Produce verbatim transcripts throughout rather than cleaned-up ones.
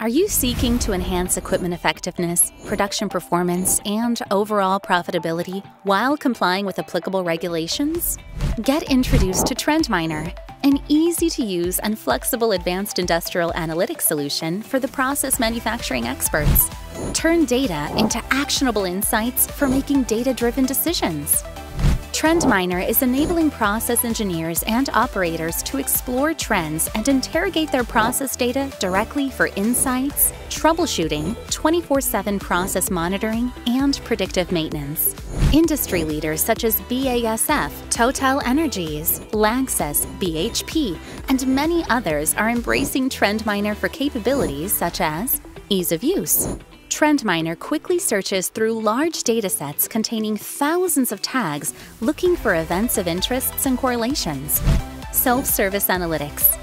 Are you seeking to enhance equipment effectiveness, production performance, and overall profitability while complying with applicable regulations? Get introduced to TrendMiner, an easy-to-use and flexible advanced industrial analytics solution for the process manufacturing experts. Turn data into actionable insights for making data-driven decisions. TrendMiner is enabling process engineers and operators to explore trends and interrogate their process data directly for insights, troubleshooting, twenty-four seven process monitoring, and predictive maintenance. Industry leaders such as B A S F, Total Energies, Lanxess, B H P, and many others are embracing TrendMiner for capabilities such as ease of use. TrendMiner quickly searches through large datasets containing thousands of tags looking for events of interests and correlations. Self-service analytics.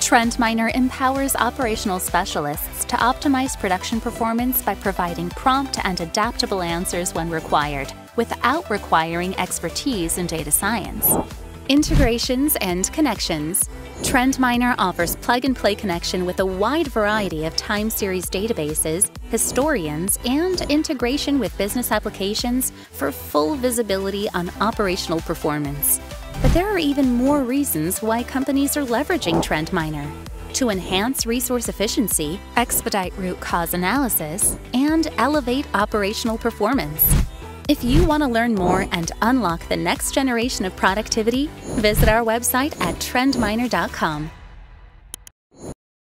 TrendMiner empowers operational specialists to optimize production performance by providing prompt and adaptable answers when required, without requiring expertise in data science. Integrations and connections. TrendMiner offers plug-and-play connection with a wide variety of time series databases, historians, and integration with business applications for full visibility on operational performance. But there are even more reasons why companies are leveraging TrendMiner: to enhance resource efficiency, expedite root cause analysis, and elevate operational performance. If you want to learn more and unlock the next generation of productivity, visit our website at trendminer dot com.